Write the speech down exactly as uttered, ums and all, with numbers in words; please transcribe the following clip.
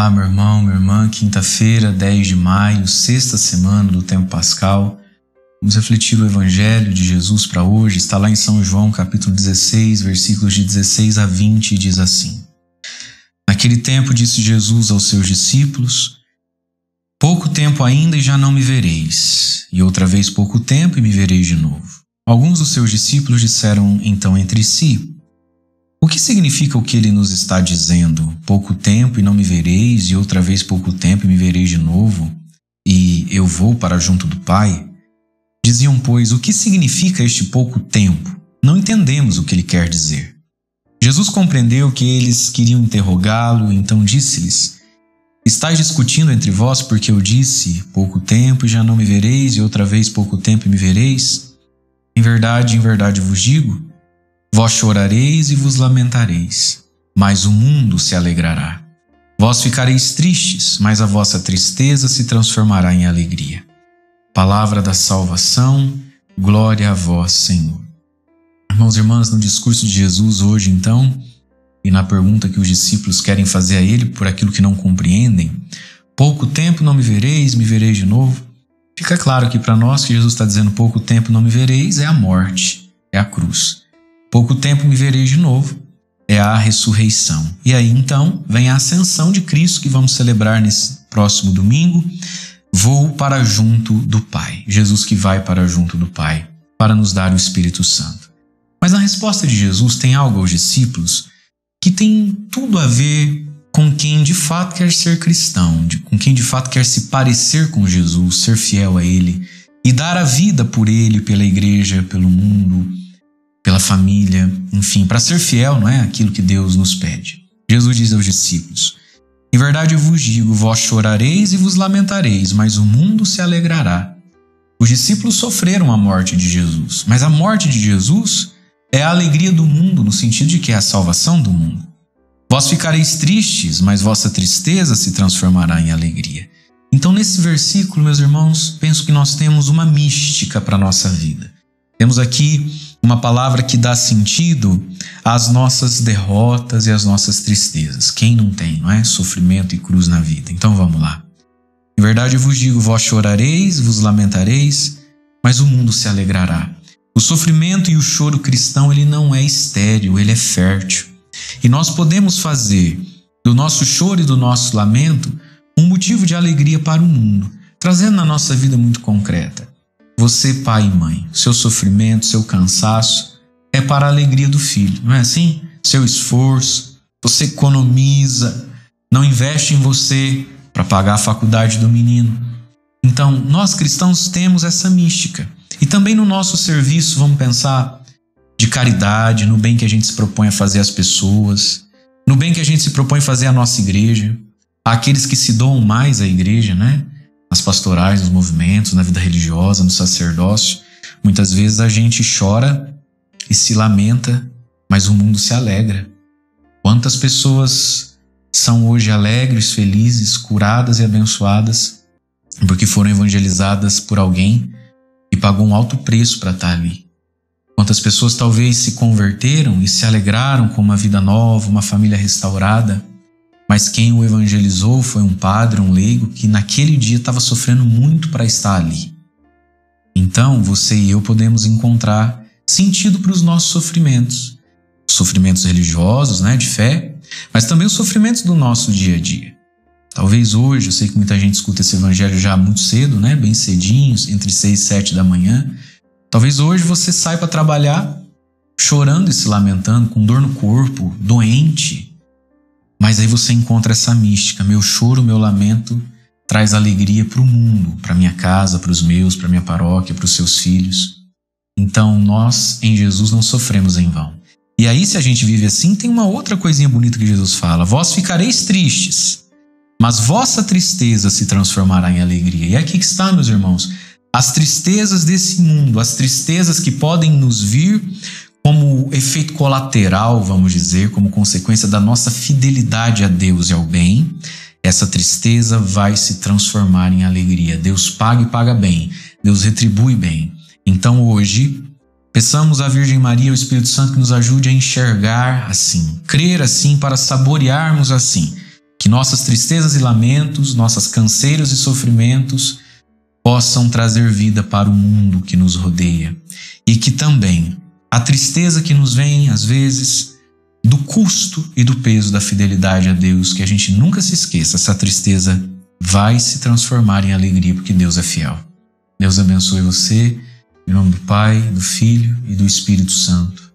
Olá, meu irmão, minha irmã, quinta-feira, dez de maio, sexta semana do tempo pascal. Vamos refletir o Evangelho de Jesus para hoje. Está lá em São João, capítulo dezesseis, versículos de dezesseis a vinte, e diz assim: Naquele tempo disse Jesus aos seus discípulos: pouco tempo ainda e já não me vereis, e outra vez pouco tempo e me vereis de novo. Alguns dos seus discípulos disseram então entre si: o que significa o que ele nos está dizendo? Pouco tempo e não me vereis, e outra vez pouco tempo e me vereis de novo, e eu vou para junto do Pai? Diziam, pois, o que significa este pouco tempo? Não entendemos o que ele quer dizer. Jesus compreendeu que eles queriam interrogá-lo, então disse-lhes: estáis discutindo entre vós porque eu disse, pouco tempo e já não me vereis, e outra vez pouco tempo e me vereis? Em verdade, em verdade vos digo, vós chorareis e vos lamentareis, mas o mundo se alegrará. Vós ficareis tristes, mas a vossa tristeza se transformará em alegria. Palavra da salvação, glória a vós, Senhor. Irmãos e irmãs, no discurso de Jesus hoje, então, e na pergunta que os discípulos querem fazer a ele por aquilo que não compreendem, pouco tempo não me vereis, me vereis de novo, fica claro aqui para nós que Jesus está dizendo pouco tempo não me vereis é a morte, é a cruz. Pouco tempo me vereis de novo é a ressurreição. E aí então vem a ascensão de Cristo que vamos celebrar nesse próximo domingo. Vou para junto do Pai. Jesus que vai para junto do Pai para nos dar o Espírito Santo. Mas na resposta de Jesus tem algo aos discípulos que tem tudo a ver com quem de fato quer ser cristão, com quem de fato quer se parecer com Jesus, ser fiel a Ele e dar a vida por Ele, pela igreja, pelo mundo, pela família, enfim, para ser fiel, não é aquilo que Deus nos pede. Jesus diz aos discípulos: em verdade eu vos digo, vós chorareis e vos lamentareis, mas o mundo se alegrará. Os discípulos sofreram a morte de Jesus, mas a morte de Jesus é a alegria do mundo, no sentido de que é a salvação do mundo. Vós ficareis tristes, mas vossa tristeza se transformará em alegria. Então, nesse versículo, meus irmãos, penso que nós temos uma mística para a nossa vida. Temos aqui uma palavra que dá sentido às nossas derrotas e às nossas tristezas. Quem não tem, não é? Sofrimento e cruz na vida. Então vamos lá. Em verdade eu vos digo, vós chorareis, vos lamentareis, mas o mundo se alegrará. O sofrimento e o choro cristão, ele não é estéril, ele é fértil. E nós podemos fazer do nosso choro e do nosso lamento um motivo de alegria para o mundo, trazendo na nossa vida muito concreta. Você, pai e mãe, seu sofrimento, seu cansaço é para a alegria do filho, não é assim? Seu esforço, você economiza, não investe em você para pagar a faculdade do menino. Então, nós cristãos temos essa mística. E também no nosso serviço, vamos pensar de caridade, no bem que a gente se propõe a fazer às pessoas, no bem que a gente se propõe a fazer à nossa igreja, àqueles que se doam mais à igreja, né? Nas pastorais, nos movimentos, na vida religiosa, no sacerdócio. Muitas vezes a gente chora e se lamenta, mas o mundo se alegra. Quantas pessoas são hoje alegres, felizes, curadas e abençoadas porque foram evangelizadas por alguém e pagou um alto preço para estar ali. Quantas pessoas talvez se converteram e se alegraram com uma vida nova, uma família restaurada, mas quem o evangelizou foi um padre, um leigo, que naquele dia estava sofrendo muito para estar ali. Então, você e eu podemos encontrar sentido para os nossos sofrimentos. Os sofrimentos religiosos, né, de fé, mas também os sofrimentos do nosso dia a dia. Talvez hoje, eu sei que muita gente escuta esse evangelho já muito cedo, né, bem cedinho, entre seis e sete da manhã. Talvez hoje você saia para trabalhar chorando e se lamentando, com dor no corpo, doente. Mas aí você encontra essa mística: meu choro, meu lamento traz alegria para o mundo, para minha casa, para os meus, para minha paróquia, para os seus filhos. Então nós em Jesus não sofremos em vão. E aí, se a gente vive assim, tem uma outra coisinha bonita que Jesus fala: vós ficareis tristes, mas vossa tristeza se transformará em alegria. E aqui que está, meus irmãos, as tristezas desse mundo, as tristezas que podem nos vir como efeito colateral, vamos dizer, como consequência da nossa fidelidade a Deus e ao bem. Essa tristeza vai se transformar em alegria. Deus paga e paga bem. Deus retribui bem. Então hoje, peçamos à Virgem Maria e ao Espírito Santo que nos ajude a enxergar assim, crer assim, para saborearmos assim. que nossas tristezas e lamentos, nossas canseiras e sofrimentos possam trazer vida para o mundo que nos rodeia, e que também a tristeza que nos vem, às vezes, do custo e do peso da fidelidade a Deus, que a gente nunca se esqueça, essa tristeza vai se transformar em alegria, porque Deus é fiel. Deus abençoe você, em nome do Pai, do Filho e do Espírito Santo.